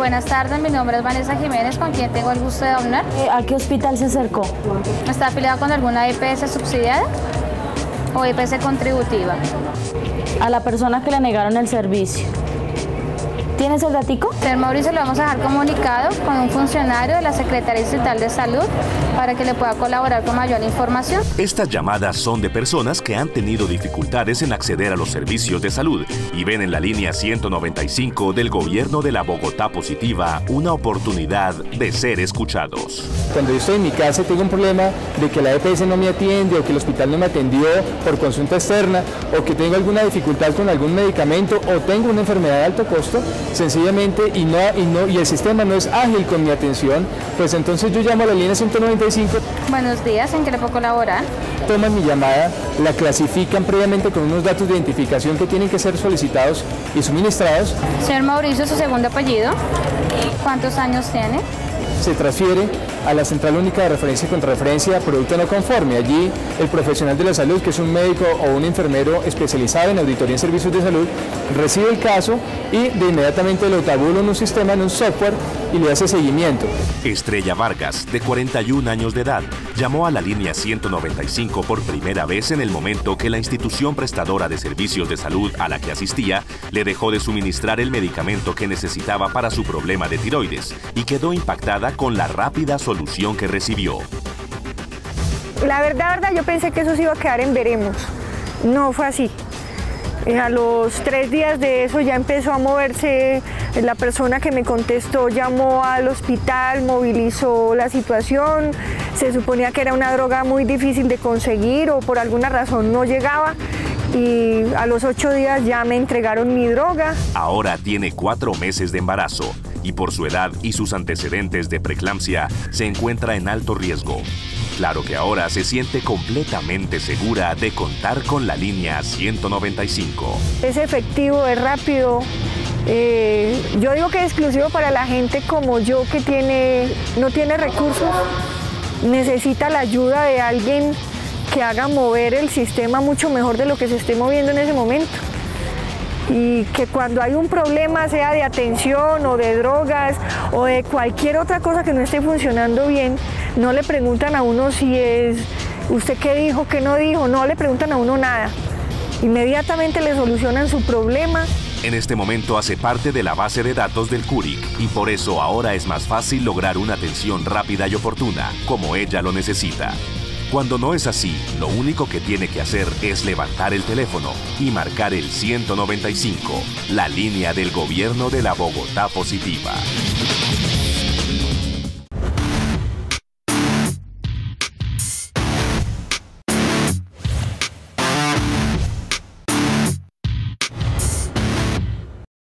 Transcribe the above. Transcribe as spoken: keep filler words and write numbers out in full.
Buenas tardes, mi nombre es Vanessa Jiménez, con quien tengo el gusto de hablar. ¿A qué hospital se acercó? ¿Está afiliado con alguna E P S subsidiada o E P S contributiva? A la persona que le negaron el servicio. ¿Tienes el datico? Señor Mauricio, le vamos a dejar comunicado con un funcionario de la Secretaría Distrital de Salud para que le pueda colaborar con mayor información. Estas llamadas son de personas que han tenido dificultades en acceder a los servicios de salud y ven en la línea ciento noventa y cinco del gobierno de la Bogotá Positiva una oportunidad de ser escuchados. Cuando yo estoy en mi casa y tengo un problema de que la E P S no me atiende o que el hospital no me atendió por consulta externa o que tengo alguna dificultad con algún medicamento o tengo una enfermedad de alto costo, sencillamente, y no, y no y el sistema no es ágil con mi atención, pues entonces yo llamo a la línea ciento noventa y cinco. Buenos días, ¿en qué le puedo colaborar? Toman mi llamada, la clasifican previamente con unos datos de identificación que tienen que ser solicitados y suministrados. Señor Mauricio, ¿su segundo apellido? ¿Cuántos años tiene? Se transfiere a la Central Única de Referencia y Contrarreferencia Producto No Conforme. Allí el profesional de la salud, que es un médico o un enfermero especializado en auditoría en servicios de salud, recibe el caso y de inmediatamente lo tabula en un sistema, en un software, y le hace seguimiento. Estrella Vargas, de cuarenta y un años de edad, llamó a la línea ciento noventa y cinco por primera vez en el momento que la institución prestadora de servicios de salud a la que asistía le dejó de suministrar el medicamento que necesitaba para su problema de tiroides y quedó impactada con la rápida solución que recibió. La verdad, verdad, yo pensé que eso se iba a quedar en veremos. No fue así. A los tres días de eso ya empezó a moverse. La persona que me contestó llamó al hospital, movilizó la situación. Se suponía que era una droga muy difícil de conseguir o por alguna razón no llegaba. Y a los ocho días ya me entregaron mi droga. Ahora tiene cuatro meses de embarazo y por su edad y sus antecedentes de preeclampsia se encuentra en alto riesgo. Claro que ahora se siente completamente segura de contar con la línea ciento noventa y cinco. Es efectivo, es rápido. Eh, yo digo que es exclusivo para la gente como yo que tiene, no tiene recursos, necesita la ayuda de alguien que haga mover el sistema mucho mejor de lo que se esté moviendo en ese momento. Y que cuando hay un problema, sea de atención o de drogas o de cualquier otra cosa que no esté funcionando bien, no le preguntan a uno si es usted qué dijo, qué no dijo, no le preguntan a uno nada. Inmediatamente le solucionan su problema. En este momento hace parte de la base de datos del CURIC y por eso ahora es más fácil lograr una atención rápida y oportuna, como ella lo necesita. Cuando no es así, lo único que tiene que hacer es levantar el teléfono y marcar el ciento noventa y cinco, la línea del gobierno de la Bogotá Positiva.